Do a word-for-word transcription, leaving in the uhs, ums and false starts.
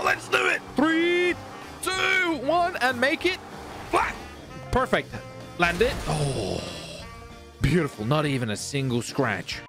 Oh, let's do it. Three, two, one, and make it. Flat. Perfect. Land it. Oh, beautiful. Not even a single scratch.